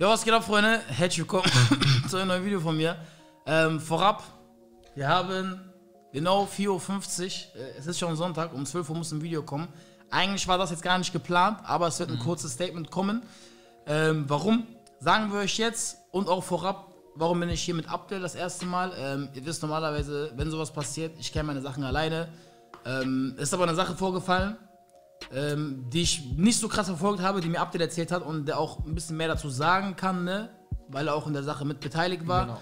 Jo, was geht ab, Freunde? Herzlich willkommen zu einem neuen Video von mir. Vorab, wir haben genau 4:50 Uhr. Es ist schon Sonntag, um 12 Uhr muss ein Video kommen. Eigentlich war das jetzt gar nicht geplant, aber es wird ein kurzes Statement kommen. Warum? Sagen wir euch jetzt und auch vorab, warum bin ich hier mit Abdel das erste Mal. Ihr wisst normalerweise, wenn sowas passiert, ich kenne meine Sachen alleine. Ist aber eine Sache vorgefallen, die ich nicht so krass verfolgt habe, die mir Abdel erzählt hat und der auch ein bisschen mehr dazu sagen kann, ne? Weil er auch in der Sache mit beteiligt war, genau.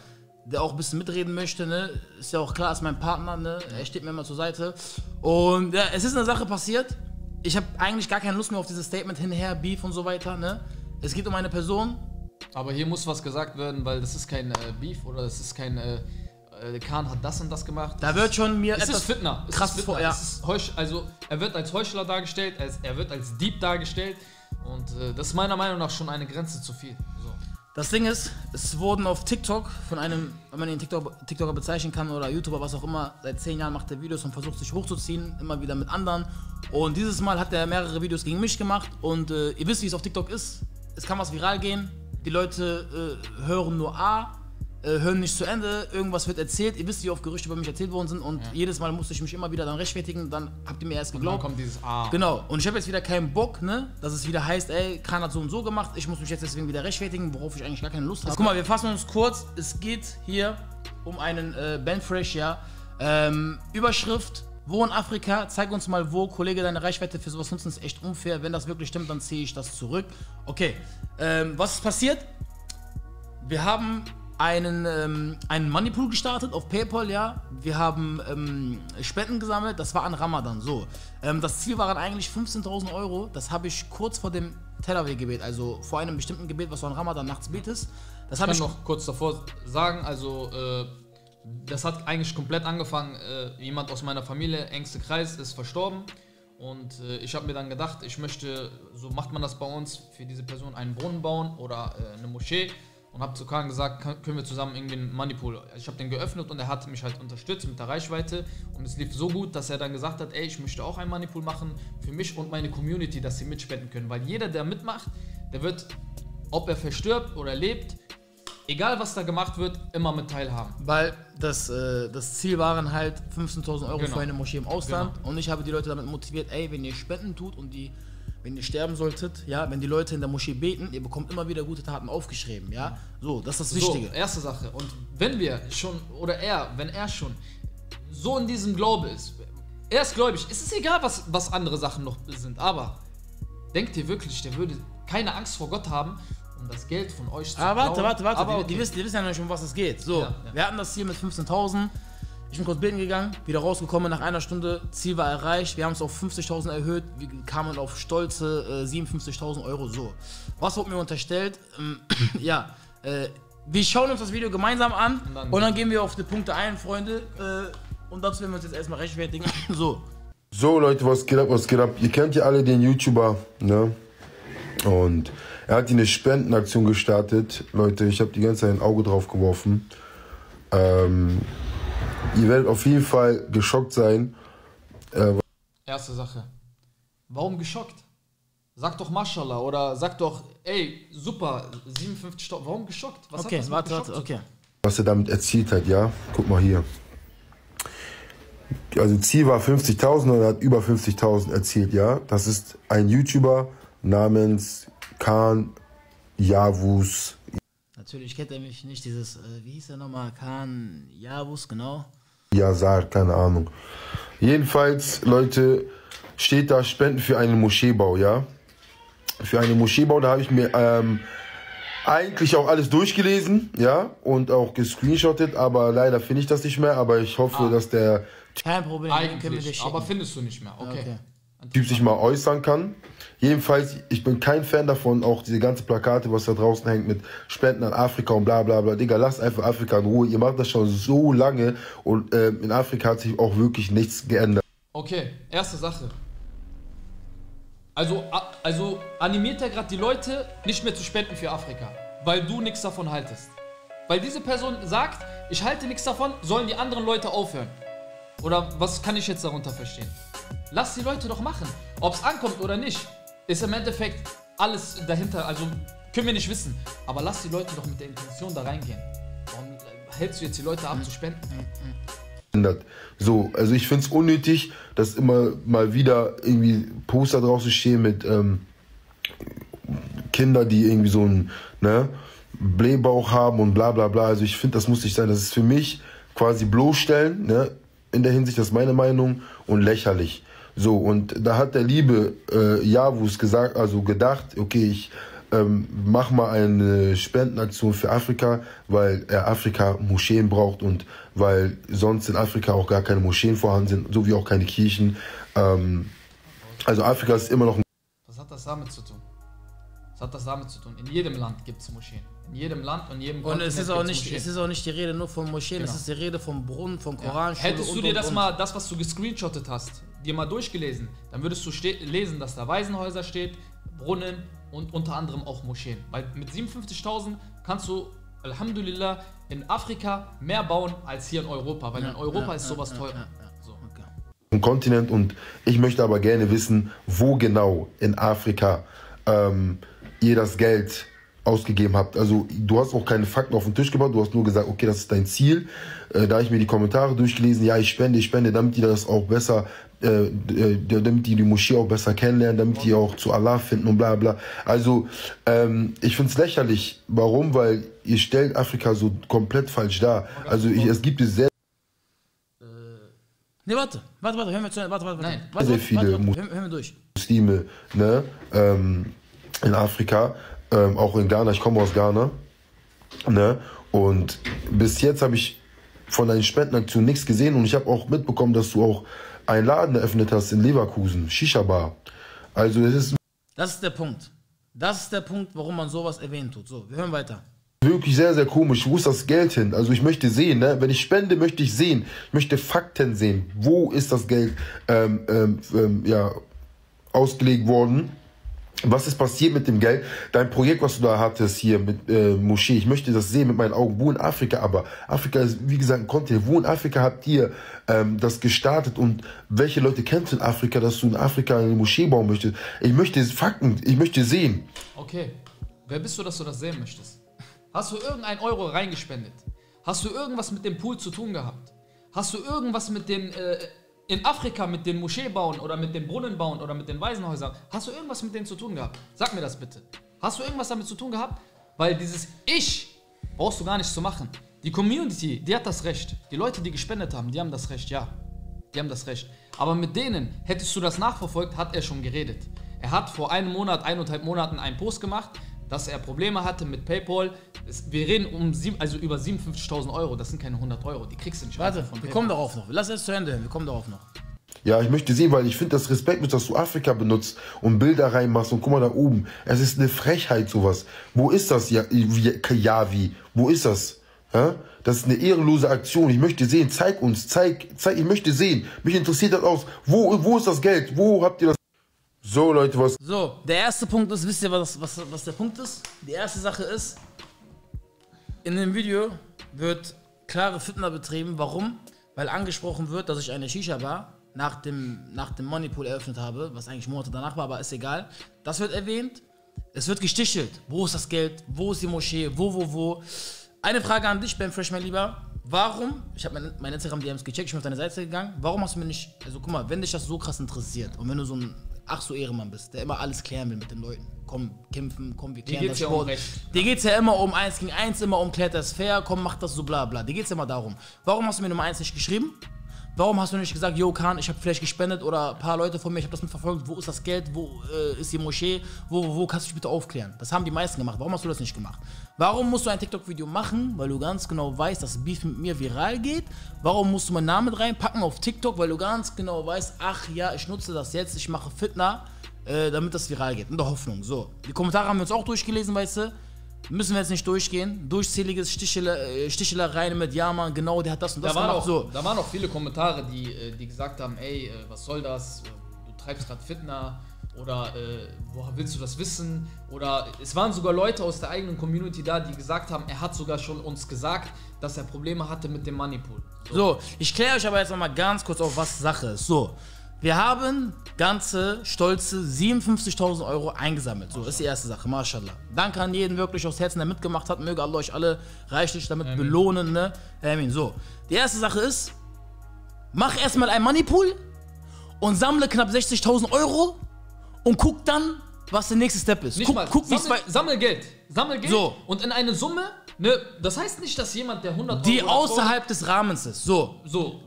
Der auch ein bisschen mitreden möchte, ne? Ist ja auch klar, ist mein Partner, ne? Er steht mir immer zur Seite und ja, es ist eine Sache passiert, ich habe eigentlich gar keine Lust mehr auf dieses Statement hinher, Beef und so weiter, ne? Es geht um eine Person. Aber hier muss was gesagt werden, weil das ist kein Beef oder das ist kein... Kaan hat das und das gemacht. Da wird schon mir etwas Fitna. Krass vor, ja. Also er wird als Heuchler dargestellt, er wird als Dieb dargestellt und das ist meiner Meinung nach schon eine Grenze zu viel. So. Das Ding ist, es wurden auf TikTok von einem, wenn man ihn TikToker bezeichnen kann oder YouTuber, was auch immer, seit 10 Jahren macht er Videos und versucht sich hochzuziehen, immer wieder mit anderen. Und dieses Mal hat er mehrere Videos gegen mich gemacht und ihr wisst, wie es auf TikTok ist. Es kann was viral gehen, die Leute hören nur A, hören nicht zu Ende, irgendwas wird erzählt, ihr wisst, wie oft Gerüchte über mich erzählt worden sind und ja. Jedes Mal musste ich mich immer wieder dann rechtfertigen, dann habt ihr mir erst geglaubt. Und dann kommt dieses A. Genau, und ich habe jetzt wieder keinen Bock, ne, dass es wieder heißt, ey, Kaan hat so und so gemacht, ich muss mich jetzt deswegen wieder rechtfertigen, worauf ich eigentlich gar keine Lust habe. Guck mal, wir fassen uns kurz, es geht hier um einen Ben Fresh, ja, Überschrift, wo in Afrika, zeig uns mal wo, Kollege, deine Reichweite für sowas nutzen ist echt unfair, wenn das wirklich stimmt, dann ziehe ich das zurück. Okay, was ist passiert? Wir haben einen Moneypool gestartet auf PayPal, ja. Wir haben Spenden gesammelt, das war an Ramadan, so. Das Ziel waren eigentlich 15.000 Euro, das habe ich kurz vor dem Taraweeh-Gebet, also vor einem bestimmten Gebet, was du an Ramadan nachts betest. Das habe ich noch kurz davor sagen, also das hat eigentlich komplett angefangen, jemand aus meiner Familie, engster Kreis, ist verstorben. Und ich habe mir dann gedacht, ich möchte, so macht man das bei uns, für diese Person einen Brunnen bauen oder eine Moschee. Und habe zu Kaan gesagt, können wir zusammen irgendwie einen Moneypool. Ich habe den geöffnet und er hat mich halt unterstützt mit der Reichweite. Und es lief so gut, dass er dann gesagt hat, ey, ich möchte auch einen Moneypool machen für mich und meine Community, dass sie mitspenden können. Weil jeder, der mitmacht, der wird, ob er verstirbt oder lebt, egal was da gemacht wird, immer mit teilhaben. Weil das Ziel waren halt 15.000 Euro für eine Moschee im Ausland. Genau. Und ich habe die Leute damit motiviert, ey, wenn ihr Spenden tut und die... Wenn ihr sterben solltet, ja, wenn die Leute in der Moschee beten, ihr bekommt immer wieder gute Taten aufgeschrieben, ja. So, das ist das Wichtige. So, erste Sache. Und wenn wir schon, oder er, wenn er schon so in diesem Glaube ist, er ist gläubig, es ist egal, was andere Sachen noch sind, aber denkt ihr wirklich, der würde keine Angst vor Gott haben, um das Geld von euch zu klauen? Warte, aber okay. die wissen ja nicht, um was es geht. So, ja. Wir hatten das Ziel mit 15.000. Ich bin kurz beten gegangen, wieder rausgekommen nach einer Stunde, Ziel war erreicht, wir haben es auf 50.000 erhöht, wir kamen auf stolze 57.000 Euro, so. Was wurde mir unterstellt? Ja, wir schauen uns das Video gemeinsam an und dann gehen wir auf die Punkte ein, Freunde, und dazu werden wir uns jetzt erstmal rechtfertigen, so. So Leute, was geht ab, was geht ab? Ihr kennt ja alle den YouTuber, ne? Und er hat eine Spendenaktion gestartet, Leute, ich habe die ganze Zeit ein Auge drauf geworfen. Ihr werdet auf jeden Fall geschockt sein. Erste Sache. Warum geschockt? Sag doch Mashallah oder sag doch, ey, super, 57 Stunden. Warum geschockt? Was okay, warte, okay. Was er damit erzielt hat, ja? Guck mal hier. Also Ziel war 50.000 und er hat über 50.000 erzielt, ja? Das ist ein YouTuber namens Kaan Yawus. Natürlich kennt er mich nicht, dieses, wie hieß er nochmal, Kaan Yawus, genau. Yazar, keine Ahnung. Jedenfalls, Leute, steht da Spenden für einen Moscheebau, ja. Für einen Moscheebau, da habe ich mir eigentlich auch alles durchgelesen, ja, und auch gescreenshottet, aber leider finde ich das nicht mehr, aber ich hoffe, dass der... Kein Problem, eigentlich, aber findest du nicht mehr, okay. Typ sich mal äußern kann. Jedenfalls, ich bin kein Fan davon, auch diese ganzen Plakate, was da draußen hängt mit Spenden an Afrika und bla bla bla. Digga, lasst einfach Afrika in Ruhe. Ihr macht das schon so lange und in Afrika hat sich auch wirklich nichts geändert. Okay, erste Sache. Also animiert er gerade die Leute, nicht mehr zu spenden für Afrika, weil du nichts davon haltest. Weil diese Person sagt, ich halte nichts davon, sollen die anderen Leute aufhören. Oder was kann ich jetzt darunter verstehen? Lass die Leute doch machen. Ob es ankommt oder nicht, ist im Endeffekt alles dahinter. Also Können wir nicht wissen. Aber lass die Leute doch mit der Intention da reingehen. Warum hältst du jetzt die Leute ab zu spenden? So, also ich finde es unnötig, dass immer mal wieder irgendwie Poster draußen stehen mit Kindern, die irgendwie so einen Blähbauch haben und bla bla bla. Also ich finde, das muss nicht sein. Das ist für mich quasi bloßstellen, ne? In der Hinsicht, das ist meine Meinung, und lächerlich. So, und da hat der liebe Yawus gesagt, also gedacht, okay, ich mach mal eine Spendenaktion für Afrika, weil Afrika Moscheen braucht und weil sonst in Afrika auch gar keine Moscheen vorhanden sind, sowie auch keine Kirchen. Also Afrika ist immer noch ein... Was hat das damit zu tun? Was hat das damit zu tun? In jedem Land gibt es Moscheen. In jedem Land und jedem Kontinent. Und es ist auch nicht die Rede nur von Moscheen, genau. Es ist die Rede vom Brunnen, vom Koran. Ja. Hättest du dir das mal, das was du gescreenshottet hast, dir mal durchgelesen, dann würdest du lesen, dass da Waisenhäuser steht, Brunnen und unter anderem auch Moscheen. Weil mit 57.000 kannst du, Alhamdulillah, in Afrika mehr bauen als hier in Europa, weil in Europa ist sowas teurer. So. Kontinent, und ich möchte aber gerne wissen, wo genau in Afrika ihr das Geld ausgegeben habt. Also du hast auch keine Fakten auf den Tisch gebracht, du hast nur gesagt, okay, das ist dein Ziel. Da habe ich mir die Kommentare durchgelesen, ja, ich spende, damit die das auch besser, damit die Moschee auch besser kennenlernen, damit die auch zu Allah finden und bla bla. Also ich finde es lächerlich. Warum? Weil ihr stellt Afrika so komplett falsch dar. Also es gibt es sehr... Ne, warte, hören wir zu, warte. Sehr viele Muslime, ne, in Afrika. Auch in Ghana, ich komme aus Ghana, ne? Und bis jetzt habe ich von deinen Spendenaktionen nichts gesehen, und ich habe auch mitbekommen, dass du auch einen Laden eröffnet hast in Leverkusen, Shisha-Bar. Also das ist der Punkt. Das ist der Punkt, warum man sowas erwähnen tut. So, wir hören weiter. Wirklich sehr, sehr komisch. Wo ist das Geld hin? Also ich möchte sehen, ne? Wenn ich spende, möchte ich sehen. Ich möchte Fakten sehen. Wo ist das Geld ausgelegt worden? Was ist passiert mit dem Geld? Dein Projekt, was du da hattest hier mit Moschee, ich möchte das sehen mit meinen Augen. Wo in Afrika aber? Afrika ist, wie gesagt, ein Kontinent. Wo in Afrika habt ihr das gestartet, und welche Leute kennst du in Afrika, dass du in Afrika eine Moschee bauen möchtest? Ich möchte Fakten, ich möchte sehen. Okay, wer bist du, dass du das sehen möchtest? Hast du irgendeinen Euro reingespendet? Hast du irgendwas mit dem Pool zu tun gehabt? Hast du irgendwas mit den... in Afrika mit den Moscheen bauen oder mit den Brunnen bauen oder mit den Waisenhäusern? Hast du irgendwas mit denen zu tun gehabt? Sag mir das bitte. Hast du irgendwas damit zu tun gehabt? Weil dieses Ich brauchst du gar nicht zu machen. Die Community, die hat das Recht. Die Leute, die gespendet haben, die haben das Recht, ja. Die haben das Recht. Aber mit denen, hättest du das nachverfolgt, hat er schon geredet. Er hat vor einem Monat, 1,5 Monaten einen Post gemacht, dass er Probleme hatte mit PayPal. Wir reden über 57.000 Euro, das sind keine 100 Euro, die kriegst du nicht. Warte, wir kommen darauf noch, lass es zu Ende hin, wir kommen darauf noch. Ja, ich möchte sehen, weil ich finde das respektlos, dass du Afrika benutzt und Bilder reinmachst und guck mal da oben. Es ist eine Frechheit sowas. Wo ist das, Yawi? Wo ist das? Das ist eine ehrenlose Aktion, ich möchte sehen, zeig uns, zeig, ich möchte sehen. Mich interessiert das aus, wo ist das Geld, wo habt ihr das? So, Leute, was... So, der erste Punkt ist, wisst ihr, was der Punkt ist? Die erste Sache ist, in dem Video wird klare Fitna betrieben. Warum? Weil angesprochen wird, dass ich eine Shisha-Bar nach dem Moneypool eröffnet habe, was eigentlich Monate danach war, aber ist egal. Das wird erwähnt. Es wird gestichelt. Wo ist das Geld? Wo ist die Moschee? Wo? Eine Frage an dich, Ben Fresh, mein Lieber. Warum, ich habe mein Instagram-DMs gecheckt, ich bin auf deine Seite gegangen, warum hast du mir nicht, also guck mal, wenn dich das so krass interessiert und wenn du so ein ach so Ehrenmann bist, der immer alles klären will mit den Leuten, komm, kämpfen, komm, wir klären das Sport. Dir geht's ja immer um 1 gegen 1, immer um klärt das fair, komm, mach das so bla bla, dir geht's ja immer darum. Warum hast du mir Nummer 1 nicht geschrieben? Warum hast du nicht gesagt, yo Kaan, ich habe vielleicht gespendet oder ein paar Leute von mir, ich habe das mitverfolgt, wo ist das Geld, wo ist die Moschee, wo kannst du dich bitte aufklären? Das haben die meisten gemacht, warum hast du das nicht gemacht? Warum musst du ein TikTok-Video machen, weil du ganz genau weißt, dass Beef mit mir viral geht? Warum musst du meinen Namen reinpacken auf TikTok, weil du ganz genau weißt, ach ja, ich nutze das jetzt, ich mache Fitna, damit das viral geht, in der Hoffnung. So, die Kommentare haben wir uns auch durchgelesen, weißt du? Müssen wir jetzt nicht durchgehen. Durchzähliges Stichelereien mit Yaman, genau, der hat das und das gemacht. So. Da waren auch viele Kommentare, die gesagt haben, ey, was soll das? Du treibst gerade Fitna. Oder woher willst du das wissen? Oder es waren sogar Leute aus der eigenen Community da, die gesagt haben, er hat sogar schon uns gesagt, dass er Probleme hatte mit dem Moneypool. So, ich kläre euch aber jetzt nochmal ganz kurz auf, was Sache ist. So, Wir haben ganze stolze 57.000 Euro eingesammelt. So ist die erste Sache, Mashallah. Danke an jeden wirklich aus Herzen, der mitgemacht hat. Möge Allah euch alle reichlich damit Amen. Belohnen. Ne? Amen. So, die erste Sache ist, mach erstmal ein Moneypool und sammle knapp 60.000 Euro und guck dann, was der nächste Step ist. Guck, sammel Geld so. Und in eine Summe. Ne, das heißt nicht, dass jemand, der 100 die Euro außerhalb Euro, des Rahmens ist. So.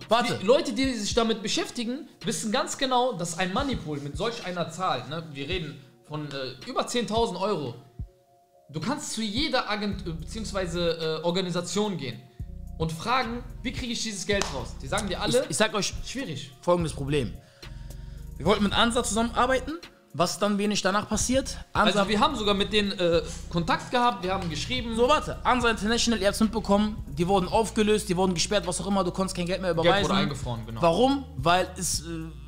Warte. Die Leute, die sich damit beschäftigen, wissen ganz genau, dass ein Moneypool mit solch einer Zahl, ne, wir reden von über 10.000 Euro, du kannst zu jeder Agentur bzw. Organisation gehen und fragen, wie kriege ich dieses Geld raus? Die sagen dir alle, ich sag euch, schwierig. Folgendes Problem. Wir wollten mit Ansaar zusammenarbeiten. Was dann wenig danach passiert? Ansaar, also wir haben sogar mit denen Kontakt gehabt, wir haben geschrieben. So, warte, Ansaar International, ihr habt es mitbekommen, die wurden aufgelöst, die wurden gesperrt, was auch immer, du konntest kein Geld mehr überweisen. Geld wurde eingefroren, genau. Warum? Weil es,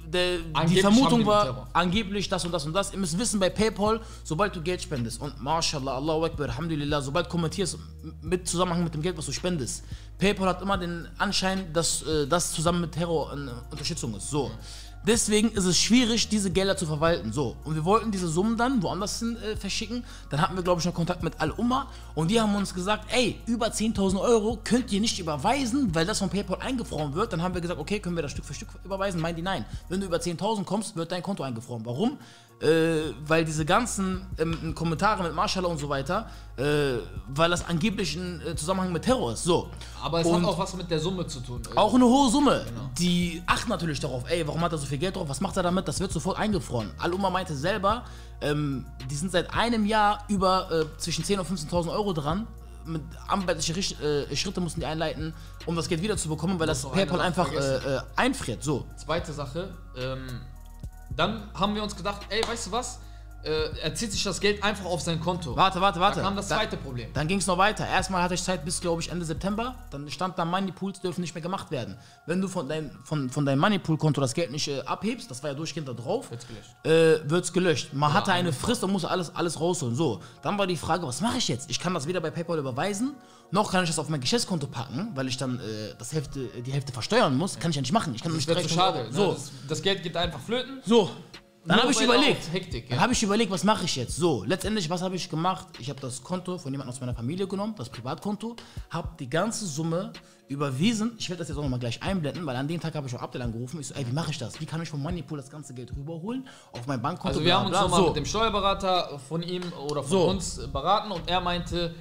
die Vermutung war, angeblich das und das und das. Ihr müsst wissen, bei PayPal, sobald du Geld spendest und Mashallah, Allahu Akbar, Alhamdulillah, sobald kommentierst mit Zusammenhang mit dem Geld, was du spendest, PayPal hat immer den Anschein, dass das zusammen mit Terror eine Unterstützung ist. So. Mhm. Deswegen ist es schwierig, diese Gelder zu verwalten. So, und wir wollten diese Summen dann woanders hin verschicken. Dann hatten wir, glaube ich, noch Kontakt mit Al-Oma. Und die haben uns gesagt, ey, über 10.000 Euro könnt ihr nicht überweisen, weil das von PayPal eingefroren wird. Dann haben wir gesagt, okay, können wir das Stück für Stück überweisen? Meinen die, nein. Wenn du über 10.000 kommst, wird dein Konto eingefroren. Warum? Weil diese ganzen Kommentare mit Mashallah und so weiter, weil das angeblich ein Zusammenhang mit Terror ist. So. Aber es und hat auch was mit der Summe zu tun. Irgendwie. Auch eine hohe Summe. Genau. Die achten natürlich darauf, ey, warum hat er so viel Geld drauf, was macht er damit? Das wird sofort eingefroren. Al-Oma meinte selber, die sind seit einem Jahr über zwischen 10.000 und 15.000 Euro dran. Mit anwaltliche Schritte mussten die einleiten, um das Geld wiederzubekommen, weil das PayPal einfach einfriert. So. Zweite Sache, dann haben wir uns gedacht, ey, weißt du was? Er zieht sich das Geld einfach auf sein Konto. Warte. Dann kam das zweite Problem. Dann ging es noch weiter. Erstmal hatte ich Zeit bis, glaube ich, Ende September. Dann stand da, Moneypools dürfen nicht mehr gemacht werden. Wenn du von deinem Moneypool-Konto das Geld nicht abhebst, das war ja durchgehend da drauf, wird es gelöscht. Man hatte eine Frist und musste alles rausholen. So, dann war die Frage, was mache ich jetzt? Ich kann das weder bei PayPal überweisen, noch kann ich das auf mein Geschäftskonto packen, weil ich dann die Hälfte versteuern muss. Kann ich ja nicht machen. Ich kann das nicht schade. So. Das Geld geht einfach flöten. So. Dann habe ich überlegt, Hektik, ja. Dann habe ich überlegt, was mache ich jetzt? So, letztendlich, was habe ich gemacht? Ich habe das Konto von jemandem aus meiner Familie genommen, das Privatkonto, habe die ganze Summe überwiesen. Ich werde das jetzt auch nochmal gleich einblenden, weil an dem Tag habe ich auch Abdel angerufen. Ich so, ey, wie mache ich das? Wie kann ich vom Moneypool das ganze Geld rüberholen auf mein Bankkonto? Also wir haben uns nochmal mit dem Steuerberater von ihm oder von uns beraten und er meinte,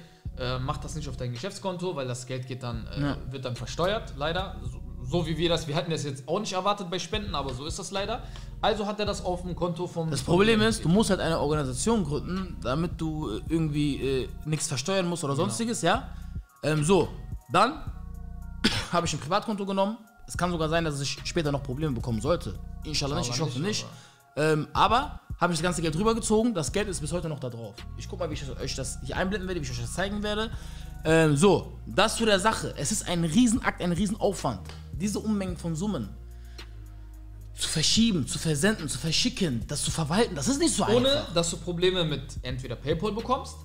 mach das nicht auf dein Geschäftskonto, weil das Geld geht dann, wird dann versteuert, leider. So wie wir hatten das jetzt auch nicht erwartet bei Spenden, aber so ist das leider. Also hat er das auf dem Konto vom... Das Problem ist, du musst halt eine Organisation gründen, damit du irgendwie nichts versteuern musst oder sonstiges, ja? So, dann habe ich ein Privatkonto genommen. Es kann sogar sein, dass ich später noch Probleme bekommen sollte. Inshallah nicht, ich hoffe nicht. Aber habe ich das ganze Geld rübergezogen, das Geld ist bis heute noch da drauf. Ich guck mal, wie ich euch das hier einblenden werde, wie ich euch das zeigen werde. So, das zu der Sache. Es ist ein Riesenakt, ein Riesenaufwand. Diese Unmengen von Summen zu verschieben, zu versenden, zu verschicken, das zu verwalten, das ist nicht so einfach. Ohne, dass du Probleme mit entweder PayPal bekommst,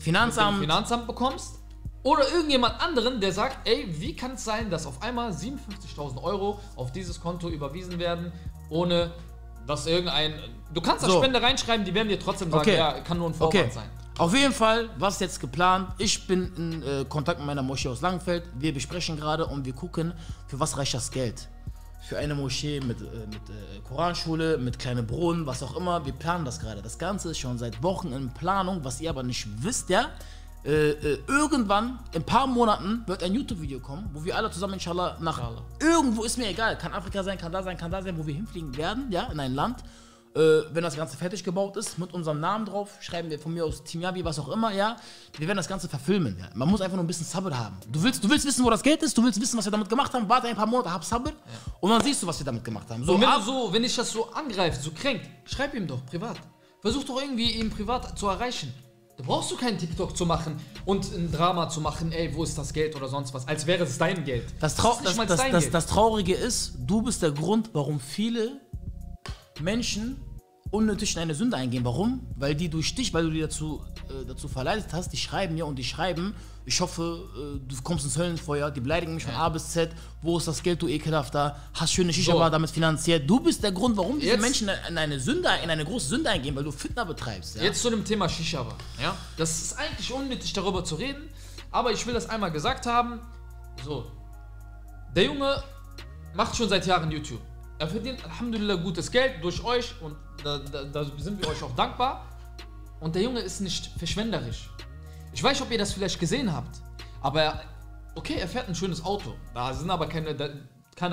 Finanzamt bekommst oder irgendjemand anderen, der sagt, ey, wie kann es sein, dass auf einmal 57.000 Euro auf dieses Konto überwiesen werden, ohne dass irgendein... Du kannst da Spende reinschreiben, die werden dir trotzdem sagen, ja, kann nur ein Vorwand sein. Auf jeden Fall, was jetzt geplant? Ich bin in Kontakt mit meiner Moschee aus Langenfeld. Wir besprechen gerade und wir gucken, für was reicht das Geld. Für eine Moschee mit Koranschule, mit kleinen Brunnen, was auch immer. Wir planen das gerade. Das Ganze ist schon seit Wochen in Planung, was ihr aber nicht wisst, ja. Irgendwann, in ein paar Monaten, wird ein YouTube-Video kommen, wo wir alle zusammen, Inshallah, nach irgendwo, ist mir egal, kann Afrika sein, kann da sein, wo wir hinfliegen werden, ja, in ein Land. Wenn das Ganze fertig gebaut ist, mit unserem Namen drauf, schreiben wir von mir aus Team Yabi, was auch immer, ja. Wir werden das Ganze verfilmen, ja. Man muss einfach nur ein bisschen Sabr haben. Du willst wissen, wo das Geld ist, du willst wissen, was wir damit gemacht haben, warte ein paar Monate, hab Sabr und dann siehst du, was wir damit gemacht haben. So, und wenn ich das so angreife, so kränkt, schreib ihm doch privat. Versuch doch irgendwie, ihn privat zu erreichen. Da brauchst du keinen TikTok zu machen und ein Drama zu machen, ey, wo ist das Geld oder sonst was, als wäre es dein Geld. Das Traurige ist, du bist der Grund, warum viele Menschen unnötig in eine Sünde eingehen. Warum? Weil die durch dich, weil du die dazu verleitet hast, die schreiben ja und die schreiben, ich hoffe, du kommst ins Höllenfeuer, die beleidigen mich von A bis Z, wo ist das Geld, du ekelhafter, hast schöne Shisha, war damit finanziert. Du bist der Grund, warum diese Menschen in eine große Sünde eingehen, weil du Fitna betreibst. Ja? Jetzt zu dem Thema Shisha, ja? Das ist eigentlich unnötig, darüber zu reden, aber ich will das einmal gesagt haben. So, der Junge macht schon seit Jahren YouTube. Er verdient Alhamdulillah gutes Geld durch euch und da sind wir euch auch dankbar. Und der Junge ist nicht verschwenderisch. Ich weiß, ob ihr das vielleicht gesehen habt, aber okay, er fährt ein schönes Auto. Da sind aber keine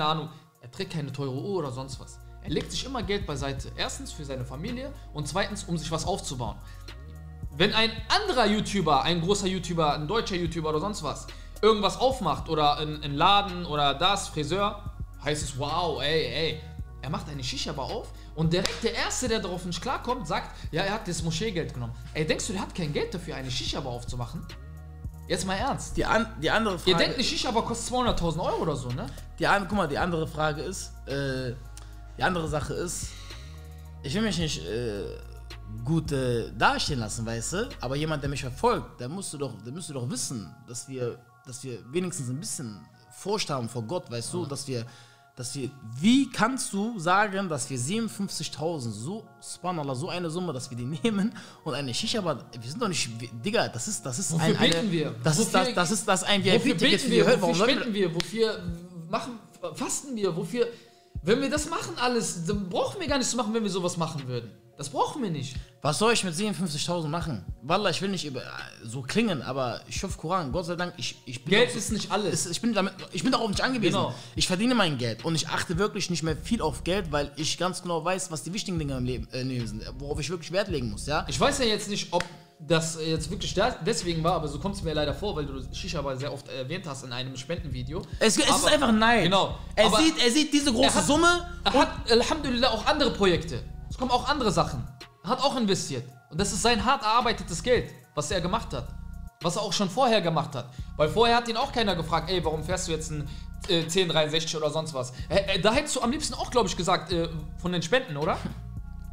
Ahnung, er trägt keine teure Uhr oder sonst was. Er legt sich immer Geld beiseite. Erstens für seine Familie und zweitens, um sich was aufzubauen. Wenn ein anderer YouTuber, ein großer YouTuber, ein deutscher YouTuber oder sonst was, irgendwas aufmacht oder einen Laden oder das, Friseur, heißt es, wow, ey, er macht eine Shisha-Bar auf und direkt der Erste, der darauf nicht klarkommt, sagt, ja, er hat das Moscheegeld genommen. Ey, denkst du, der hat kein Geld dafür, eine Shisha-Bar aufzumachen? Jetzt mal ernst. Die andere Frage... Ihr denkt, eine Shisha-Bar kostet 200.000 Euro oder so, ne? Guck mal, die andere Frage ist, die andere Sache ist, ich will mich nicht gut dastehen lassen, weißt du, aber jemand, der mich verfolgt, der müsste doch wissen, dass wir wenigstens ein bisschen Furcht haben vor Gott, weißt du, dass wir, wie kannst du sagen, dass wir 57.000, so, subhanallah, so eine Summe, dass wir die nehmen und eine Shisha, aber wir sind doch nicht, Digga, das ist wofür beten wir? Das ist ein VIP-Ticket für die Hölle. Wofür beten wir? Wofür fasten wir? Wofür, wenn wir das machen alles, dann brauchen wir gar nichts zu machen, wenn wir sowas machen würden. Das brauchen wir nicht. Was soll ich mit 57.000 machen? Wallah, ich will nicht so klingen, aber ich hoffe Koran, Gott sei Dank, ich bin... Geld ist nicht alles. Ich bin darauf nicht angewiesen. Genau. Ich verdiene mein Geld und ich achte wirklich nicht mehr viel auf Geld, weil ich ganz genau weiß, was die wichtigen Dinge im Leben sind, worauf ich wirklich Wert legen muss, ja? Ich weiß ja jetzt nicht, ob das jetzt wirklich deswegen war, aber so kommt es mir leider vor, weil du Shisha aber sehr oft erwähnt hast in einem Spendenvideo. Es ist einfach Neid. Genau. Er sieht diese große Summe. Er hat, Alhamdulillah, auch andere Projekte. Es kommen auch andere Sachen. Er hat auch investiert. Und das ist sein hart erarbeitetes Geld, was er gemacht hat. Was er auch schon vorher gemacht hat. Weil vorher hat ihn auch keiner gefragt, ey, warum fährst du jetzt ein 1063 oder sonst was. Da hättest du am liebsten auch, glaube ich, gesagt, von den Spenden, oder?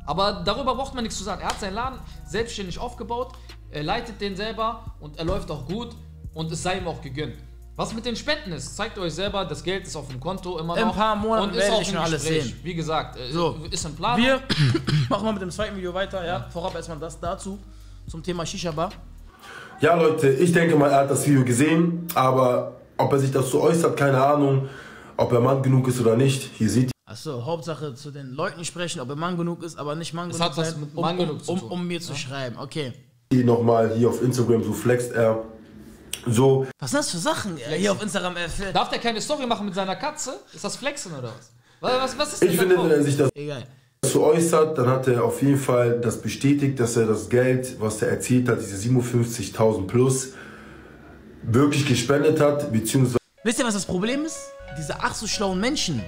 Aber darüber braucht man nichts zu sagen. Er hat seinen Laden selbstständig aufgebaut, er leitet den selber und er läuft auch gut und es sei ihm auch gegönnt. Was mit den Spenden ist, zeigt euch selber, das Geld ist auf dem Konto immer noch. In ein paar Monaten werde ich schon alles sehen. Wie gesagt, so, ist ein Plan. Wir machen mal mit dem zweiten Video weiter. Ja? Vorab erstmal das dazu, zum Thema Shisha-Bar. Ja Leute, ich denke mal, er hat das Video gesehen, aber ob er sich dazu äußert, keine Ahnung. Ob er Mann genug ist oder nicht, hier seht ihr. Achso, Hauptsache zu den Leuten sprechen, ob er Mann genug ist, aber nicht Mann genug sein. Das hat was mit Mann genug zu tun. Um mir zu schreiben, okay. Nochmal hier auf Instagram, so flext er. So. Was sind das für Sachen hier auf Instagram? Darf der keine Story machen mit seiner Katze? Ist das Flexen oder was? Was ist das? Ich finde, wenn er sich das so äußert, dann hat er auf jeden Fall das bestätigt, dass er das Geld, was er erzielt hat, diese 57.000 plus, wirklich gespendet hat, beziehungsweise... Wisst ihr, was das Problem ist? Diese ach so schlauen Menschen.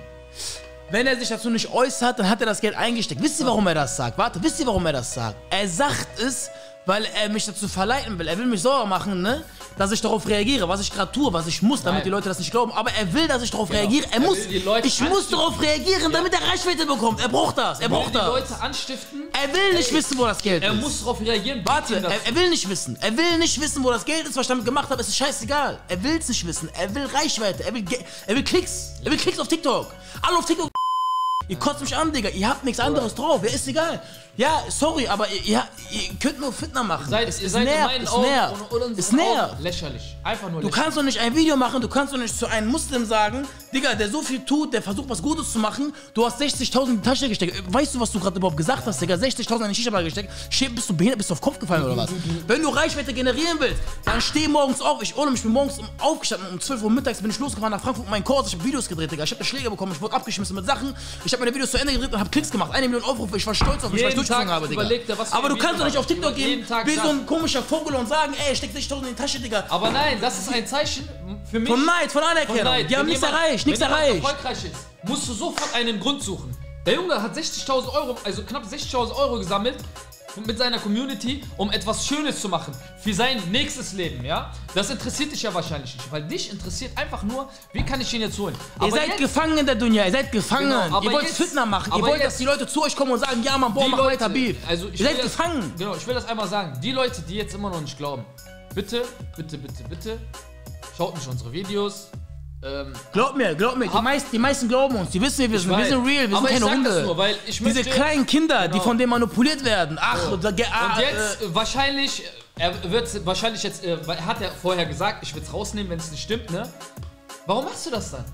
Wenn er sich dazu nicht äußert, dann hat er das Geld eingesteckt. Wisst ihr, warum er das sagt? Warte, wisst ihr, warum er das sagt? Er sagt es, weil er mich dazu verleiten will. Er will mich sauer machen, ne? Dass ich darauf reagiere, was ich gerade tue, was ich muss, damit die Leute das nicht glauben. Aber er will, dass ich darauf reagiere. Ich muss darauf reagieren, damit er Reichweite bekommt. Er braucht das. Er will die Leute anstiften. Er will nicht wissen, wo das Geld ist. Er muss darauf reagieren. Warte, er will nicht wissen. Er will nicht wissen, wo das Geld ist, was ich damit gemacht habe. Es ist scheißegal. Er will es nicht wissen. Er will Reichweite. Er will Klicks. Er will Klicks auf TikTok. Alle auf TikTok. Ihr kotzt mich an, Digga. Ihr habt nichts anderes drauf. Ja, ist egal. Ja, sorry, aber ihr könnt nur Fitna machen. Es nervt. Lächerlich. Einfach nur lächerlich. Du kannst doch nicht ein Video machen, du kannst doch nicht zu einem Muslim sagen, Digga, der so viel tut, der versucht, was Gutes zu machen, du hast 60.000 in die Tasche gesteckt. Weißt du, was du gerade überhaupt gesagt hast, Digga? 60.000 in die Shisha-Bar gesteckt. Bist du behindert? Bist du auf den Kopf gefallen oder was? Wenn du Reichweite generieren willst, dann steh morgens auf. Ich bin morgens aufgestanden. Um 12 Uhr mittags bin ich losgefahren nach Frankfurt mit meinem Kurs. Ich habe Videos gedreht, Digga. Ich habe Schläge bekommen. Ich wurde abgeschmissen mit Sachen. Ich habe meine Videos zu Ende gedreht und habe Klicks gemacht. 1 Million Aufrufe. Ich war stolz auf mich, weil ich durchgezogen habe, Digga. Aber du kannst doch nicht auf TikTok gehen, wie so ein komischer Vogel und sagen, ey, steck 60.000 in die Tasche, Digga. Aber nein, das ist ein Zeichen für mich. Von Neid, von Anerkennung. Die haben nichts erreicht, nichts erreicht. Wenn du erfolgreich ist, musst du sofort einen Grund suchen. Der Junge hat 60.000 Euro, also knapp 60.000 Euro gesammelt. mit seiner Community, um etwas Schönes zu machen für sein nächstes Leben, ja? Das interessiert dich ja wahrscheinlich nicht, weil dich interessiert einfach nur, wie kann ich ihn jetzt holen? Aber ihr seid jetzt gefangen in der Dunja, ihr seid gefangen. Genau, ihr wollt jetzt Fitna machen, ihr wollt, dass die Leute zu euch kommen und sagen, ja man, boah, mach weiter Beef. Also ihr seid gefangen. Genau, ich will das einmal sagen, die Leute, die jetzt immer noch nicht glauben, bitte, bitte, bitte, bitte, schaut nicht unsere Videos. Glaub mir, die meisten glauben uns, die wissen, wir sind real, wir sind keine Hunde. Nur, weil ich diese kleinen Kinder, die von denen manipuliert werden, und jetzt wahrscheinlich, er wird wahrscheinlich jetzt, hat er vorher gesagt, ich will es rausnehmen, wenn es nicht stimmt, ne? Warum machst du das dann?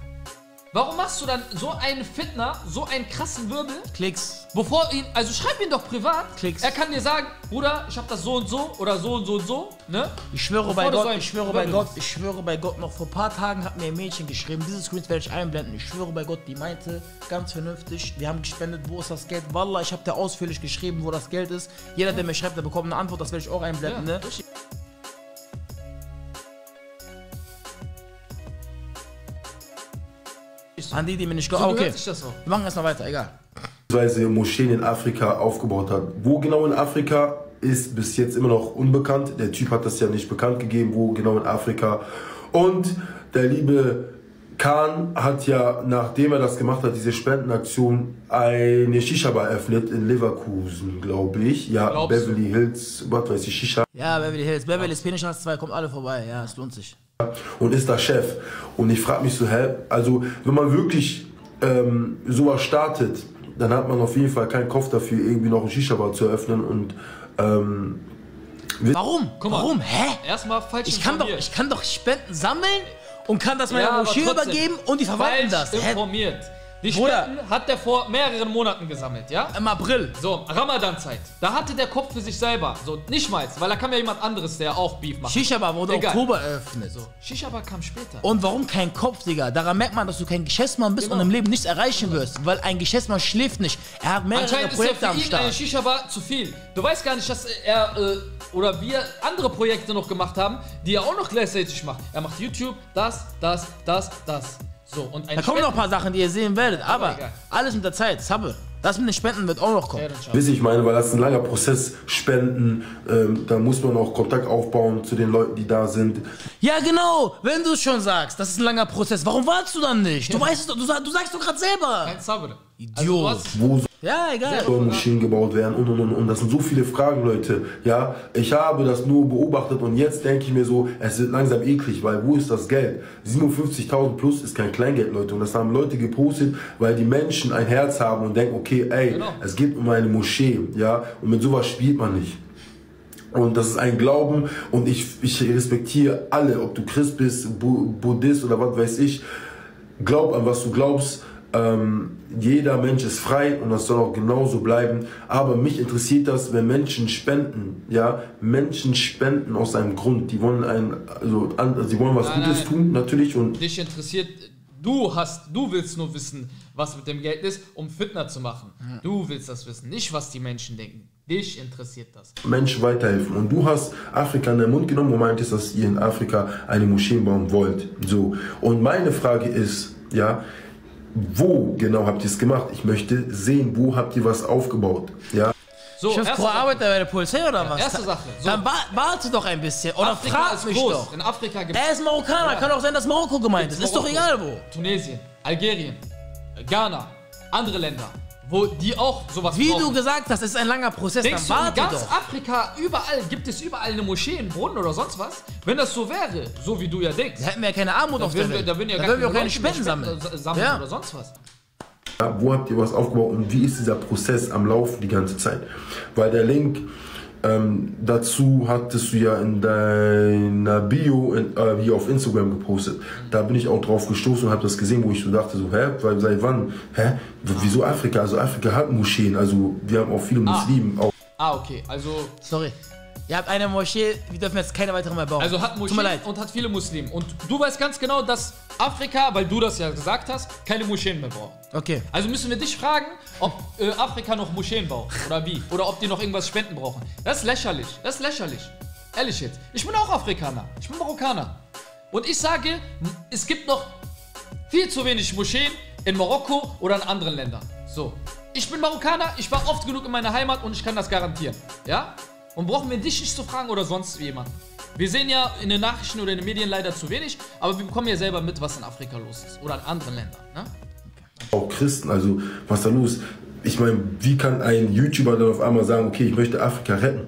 Warum machst du dann so einen Fitna, so einen krassen Wirbel? Klicks. Bevor ihn, also schreib ihn doch privat. Klicks. Er kann dir sagen, Bruder, ich hab das so und so oder so und so und so, ne? Ich schwöre bei Gott, ich schwöre bei Gott, noch vor ein paar Tagen hat mir ein Mädchen geschrieben, dieses Screen werde ich einblenden. Ich schwöre bei Gott, die meinte ganz vernünftig, wir haben gespendet, wo ist das Geld? Wallah, ich hab dir ausführlich geschrieben, wo das Geld ist. Jeder, der mir schreibt, der bekommt eine Antwort, das werde ich auch einblenden, ne? An die, die mir nicht glauben. So, okay, wir machen erstmal weiter, egal. Moscheen in Afrika aufgebaut hat. Wo genau in Afrika ist bis jetzt immer noch unbekannt. Der Typ hat das ja nicht bekannt gegeben, wo genau in Afrika. Und der liebe Kaan hat ja, nachdem er das gemacht hat, diese Spendenaktion, eine Shisha-Bar eröffnet in Leverkusen, glaube ich. Ja, glaubst Beverly du? Hills, was weiß ich, Shisha. Ja, Beverly Hills, Beverly Hills, Peenestraße 2, kommt alle vorbei, ja, es lohnt sich. Und ist der Chef. Und ich frage mich so, hä, also wenn man wirklich sowas startet, dann hat man auf jeden Fall keinen Kopf dafür, irgendwie noch einen Shisha-Bar zu eröffnen und warum? Guck mal, warum? Hä? Erstmal falsch. Ich kann doch Spenden sammeln und kann das meiner Moschee übergeben und die verwalten das. Informiert. Hä? Die Spenden hat der vor mehreren Monaten gesammelt, ja? Im April. So, Ramadan-Zeit. Da hatte der Kopf für sich selber. So, nicht mal, weil da kam ja jemand anderes, der auch Beef macht. Shisha-Bar wurde Oktober eröffnet. So. Shisha-Bar kam später. Und warum kein Kopf, Digga? Daran merkt man, dass du kein Geschäftsmann bist und im Leben nichts erreichen wirst. Weil ein Geschäftsmann schläft nicht. Er hat mehrere Projekte am Start. Anscheinend ist ja für ihn eine Shisha-Bar zu viel. Du weißt gar nicht, dass er oder wir andere Projekte noch gemacht haben, die er auch noch gleichzeitig macht. Er macht YouTube, das. So, und da kommen noch ein paar Sachen, die ihr sehen werdet, aber alles mit der Zeit, Sabr. Das mit den Spenden wird auch noch kommen. Wisst ihr, ich meine, weil das ist ein langer Prozess, Spenden, da muss man auch Kontakt aufbauen zu den Leuten, die da sind. Ja genau, wenn du es schon sagst, das ist ein langer Prozess, warum warst du dann nicht? Du weißt es doch, du sagst doch gerade selber. Kein Sabr. Idiot. Also, wo ja, egal. Sonnenmaschinen gebaut werden und. Das sind so viele Fragen, Leute. Ja, ich habe das nur beobachtet und jetzt denke ich mir so, es wird langsam eklig, weil wo ist das Geld? 57.000 plus ist kein Kleingeld, Leute. Und das haben Leute gepostet, weil die Menschen ein Herz haben und denken, okay, ey, es geht um eine Moschee, ja, und mit sowas spielt man nicht. Und das ist ein Glauben und ich respektiere alle, ob du Christ bist, Buddhist oder was weiß ich. Glaub an, was du glaubst. Jeder Mensch ist frei und das soll auch genauso bleiben, aber mich interessiert das, wenn Menschen spenden, ja, Menschen spenden aus einem Grund, die wollen sie wollen was Gutes tun, natürlich und... Dich interessiert, du willst nur wissen, was mit dem Geld ist, um Fitna zu machen, du willst das wissen, nicht was die Menschen denken. Dich interessiert das. Menschen weiterhelfen. Und du hast Afrika in den Mund genommen und meintest, dass ihr in Afrika eine Moschee bauen wollt. So. Und meine Frage ist, ja, wo genau habt ihr es gemacht? Ich möchte sehen, wo habt ihr was aufgebaut? Ja. So, ich hab's Arbeiter bei der Polizei oder was? Erste Sache. So. Dann warte doch ein bisschen. Oder frag mich doch. In Afrika gibt's. Er ist Marokkaner. Ja. Kann auch sein, dass Marokko gemeint ist. Ist doch egal wo. Tunesien, Algerien, Ghana, andere Länder, wo die auch sowas brauchen. Wie du gesagt hast, ist ein langer Prozess. Denkst dann warte doch. In ganz Afrika, überall, gibt es überall eine Moschee, einen Brunnen oder sonst was? Wenn das so wäre, so wie du ja denkst. Da hätten wir ja keine Armut auf der Welt. Da würden wir auch keine Spenden sammeln oder sonst was. Ja, wo habt ihr was aufgebaut und wie ist dieser Prozess am Laufen die ganze Zeit? Weil der Link dazu hattest du ja in deiner Bio hier auf Instagram gepostet. Da bin ich auch drauf gestoßen und habe das gesehen, wo ich so dachte, so, hä, weil seit wann? Hä? Wieso Afrika? Also Afrika hat Moscheen, also wir haben auch viele Muslimen. Okay, also... Sorry. Ihr habt eine Moschee, wir dürfen jetzt keine weitere mehr bauen. Also hat Moscheen und hat viele Muslimen. Und du weißt ganz genau, dass Afrika, weil du das ja gesagt hast, keine Moscheen mehr braucht. Okay. Also müssen wir dich fragen, ob Afrika noch Moscheen baut oder wie. Oder ob die noch irgendwas spenden brauchen. Das ist lächerlich. Das ist lächerlich. Ehrlich jetzt. Ich bin auch Afrikaner. Ich bin Marokkaner. Und ich sage, es gibt noch viel zu wenig Moscheen in Marokko oder in anderen Ländern. So. ich bin Marokkaner, ich war oft genug in meiner Heimat und ich kann das garantieren. Ja? Und brauchen wir dich nicht zu fragen oder sonst jemand. Wir sehen ja in den Nachrichten oder in den Medien leider zu wenig, aber wir bekommen ja selber mit, was in Afrika los ist oder in anderen Ländern. Ne? Okay. Auch Christen, also was da los? Ich meine, wie kann ein YouTuber dann auf einmal sagen, okay, ich möchte Afrika retten?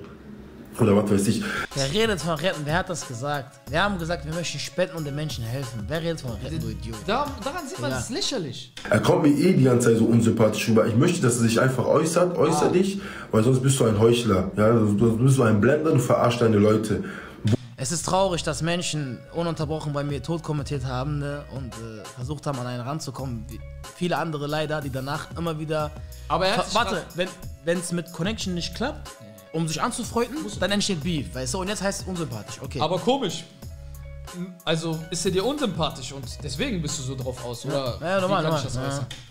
Oder was weiß ich. Wer redet von Retten? Wer hat das gesagt? Wir haben gesagt, wir möchten spenden und den Menschen helfen. Wer redet von Retten, du Idiot? Daran sieht man, das ist lächerlich. Er kommt mir eh die ganze Zeit so unsympathisch rüber. Ich möchte, dass er sich einfach äußert. Äußer dich, weil sonst bist du ein Heuchler. Ja? Sonst bist du ein Blender, du verarschst deine Leute. Es ist traurig, dass Menschen ununterbrochen bei mir tot kommentiert haben, ne? Und versucht haben, an einen ranzukommen. Wie viele andere leider, die danach immer wieder... Aber er hat warte, wenn es mit Connection nicht klappt... Um sich anzufreunden, dann entsteht Beef, weißt du? Und jetzt heißt es unsympathisch, okay. Aber komisch. Also ist er dir unsympathisch und deswegen bist du so drauf aus, oder? Ja, normal.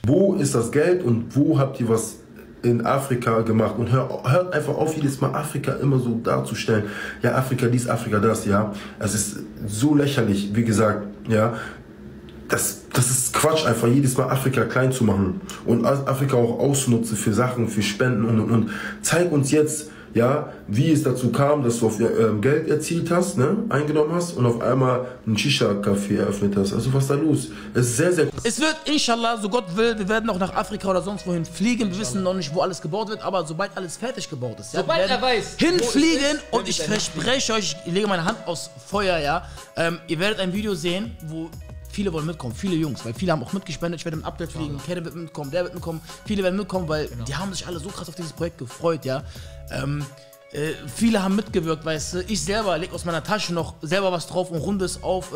Wo ist das Geld und wo habt ihr was in Afrika gemacht? Und hört einfach auf, jedes Mal Afrika immer so darzustellen. Ja, Afrika dies, Afrika das, ja. Es ist so lächerlich, wie gesagt, ja. Das ist Quatsch, einfach jedes Mal Afrika klein zu machen. Und Afrika auch auszunutzen für Sachen, für Spenden und. Zeig uns jetzt... Ja, wie es dazu kam, dass du auf Geld erzielt hast, ne, eingenommen hast und auf einmal einen Shisha-Café eröffnet hast. Also was ist da los? Es ist sehr, sehr... Es wird, Inshallah, so Gott will, wir werden auch nach Afrika oder sonst wohin fliegen. Wir wissen noch nicht, wo alles gebaut wird, aber sobald alles fertig gebaut ist, ja, sobald er weiß, hinfliegen und ich verspreche euch, ich lege meine Hand aufs Feuer, ja, ihr werdet ein Video sehen, wo... Viele wollen mitkommen, viele Jungs, weil viele haben auch mitgespendet. Ich werde mit Abdel fliegen, Kette wird mitkommen, der wird mitkommen. Viele werden mitkommen, weil die haben sich alle so krass auf dieses Projekt gefreut, ja. Viele haben mitgewirkt, weißt du. Ich selber lege aus meiner Tasche noch selber was drauf und runde es auf.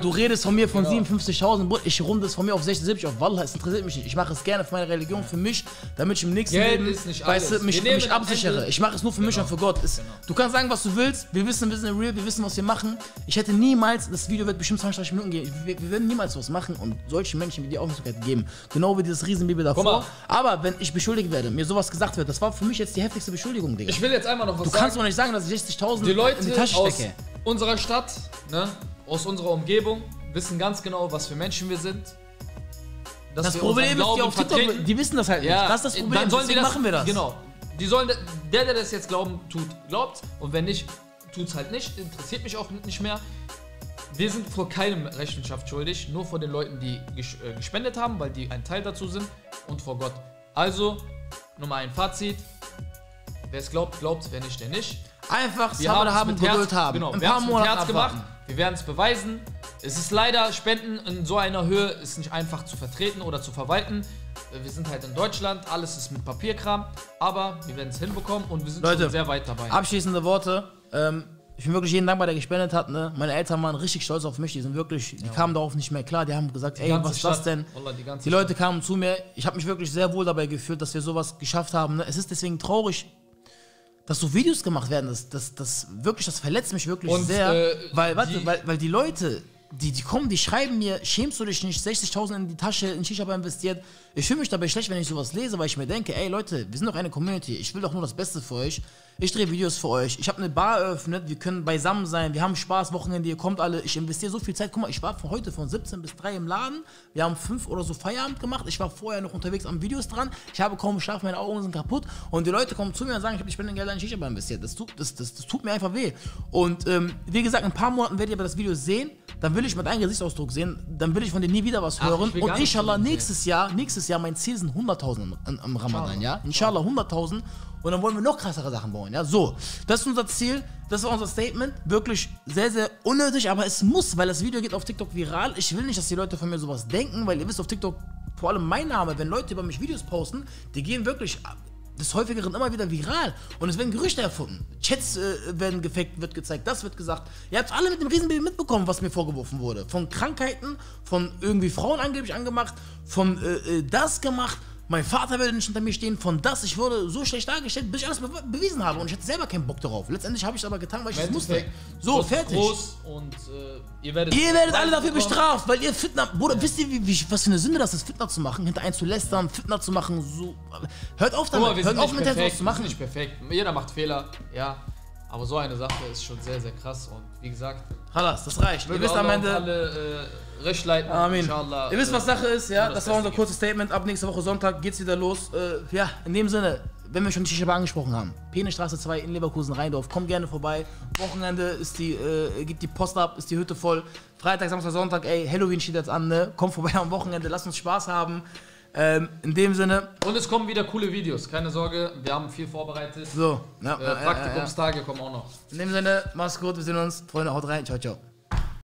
Du redest von mir von 57.000, ich runde es von mir auf 76, auf Wallah, es interessiert mich nicht. Ich mache es gerne für meine Religion, für mich, damit ich im nächsten Geld Leben, weißt du, mich absichere. Ich mache es nur für mich und für Gott. Du kannst sagen, was du willst, wir sind real, wir wissen, was wir machen. Ich hätte niemals, das Video wird bestimmt 20 Minuten gehen, wir werden niemals was machen und solchen Menschen wie die Aufmerksamkeit geben. Genau wie dieses Riesenbibel davor. Aber wenn ich beschuldigt werde, mir sowas gesagt wird, das war für mich jetzt die heftigste Beschuldigung, Digga. Ich will jetzt einmal noch was sagen. Du kannst doch nicht sagen, dass ich 60.000 in die Tasche stecke. Aus unserer Stadt, ne, aus unserer Umgebung, wissen ganz genau, was für Menschen wir sind. Das Problem ist, die auf TikTok, die wissen das halt nicht. Das ist das Problem, dann sollen die das, machen wir das. Genau. Die sollen, der das jetzt glauben tut, glaubt. Und wenn nicht, tut's halt nicht. Interessiert mich auch nicht mehr. Wir sind vor keinem Rechenschaft schuldig. Nur vor den Leuten, die gespendet haben, weil die ein Teil dazu sind. Und vor Gott. Also, nochmal ein Fazit. Wer es glaubt, glaubt, wer nicht, der nicht. Einfach Sabr haben, Geduld haben. Genau, wir haben es mit Herz gemacht, wir werden es beweisen. Es ist leider, Spenden in so einer Höhe ist nicht einfach zu vertreten oder zu verwalten. Wir sind halt in Deutschland, alles ist mit Papierkram. Aber wir werden es hinbekommen und wir sind Leute, schon sehr weit dabei. Abschließende Worte. Ich bin wirklich jedem dankbar, der gespendet hat. Ne? Meine Eltern waren richtig stolz auf mich. Die sind wirklich, die kamen darauf nicht mehr klar. Die haben gesagt, ey, was ist das denn? Wallah, die Leute kamen zu mir. Ich habe mich wirklich sehr wohl dabei gefühlt, dass wir sowas geschafft haben. Ne? Es ist deswegen traurig, dass so Videos gemacht werden, das verletzt mich wirklich und, sehr, weil die Leute, die kommen, die schreiben mir, schämst du dich nicht, 60.000 in die Tasche, in Shisha-Bar investiert, ich fühle mich dabei schlecht, wenn ich sowas lese, weil ich mir denke, ey Leute, wir sind doch eine Community, ich will doch nur das Beste für euch, ich drehe Videos für euch, ich habe eine Bar eröffnet, wir können beisammen sein, wir haben Spaß, Wochenende, ihr kommt alle, ich investiere so viel Zeit, guck mal, ich war von heute von 17 bis 3 im Laden, wir haben 5 oder so Feierabend gemacht, ich war vorher noch unterwegs am Videos dran, ich habe kaum Schlaf, meine Augen sind kaputt und die Leute kommen zu mir und sagen, ich habe die Spendengeld an Shisha-Bar investiert, das tut mir einfach weh und wie gesagt, in ein paar Monaten werdet ihr aber das Video sehen, dann will ich mit einem Gesichtsausdruck sehen, dann will ich von dir nie wieder was hören. Und Inshallah, nächstes Jahr, mein Ziel sind 100.000 am Ramadan, ja? Inshallah 100.000 und dann wollen wir noch krassere Sachen bauen, ja? So, das ist unser Ziel, das war unser Statement, wirklich sehr, sehr unnötig, aber es muss, weil das Video geht auf TikTok viral. Ich will nicht, dass die Leute von mir sowas denken, weil ihr wisst, auf TikTok, vor allem mein Name, wenn Leute über mich Videos posten, die gehen wirklich des Häufigeren immer wieder viral und es werden Gerüchte erfunden. Chats werden gefaked, wird gezeigt, das wird gesagt. Ihr habt alle mit dem Riesenbaby mitbekommen, was mir vorgeworfen wurde. Von Krankheiten, von irgendwie Frauen angeblich angemacht, von das gemacht, mein Vater würde nicht hinter mir stehen, von das, ich wurde so schlecht dargestellt, bis ich alles bewiesen habe und ich hatte selber keinen Bock darauf. Letztendlich habe ich es aber getan, weil ich es musste. So, fertig. Groß und, ihr werdet alle dafür bestraft, weil ihr Fitna... Bruder, wisst ihr, was für eine Sünde das ist, Fitna zu machen, hinter einen zu lästern, Fitna zu machen, so... Hört auf damit, hört auf mit etwas zu machen. Wir sind nicht perfekt, jeder macht Fehler, ja. Aber so eine Sache ist schon sehr, sehr krass. Und wie gesagt, Halas, das reicht. Ihr wisst am Ende alle recht leiten. Amen. Inshallah, ihr wisst, was Sache ist. Ja, das war unser kurzes Statement. Ab nächste Woche Sonntag geht's wieder los. Ja, in dem Sinne, wenn wir schon die Shisha-Bar angesprochen haben, Peenestraße 2 in Leverkusen, Rheindorf, kommt gerne vorbei. Wochenende ist die, gibt die Post ab, ist die Hütte voll. Freitag, Samstag, Sonntag, ey, Halloween steht jetzt an, ne? Kommt vorbei am Wochenende, lasst uns Spaß haben. In dem Sinne. Und es kommen wieder coole Videos, keine Sorge, wir haben viel vorbereitet. So, ja, Praktikumstage kommen auch noch. In dem Sinne, mach's gut, wir sehen uns. Freunde, haut rein, ciao, ciao.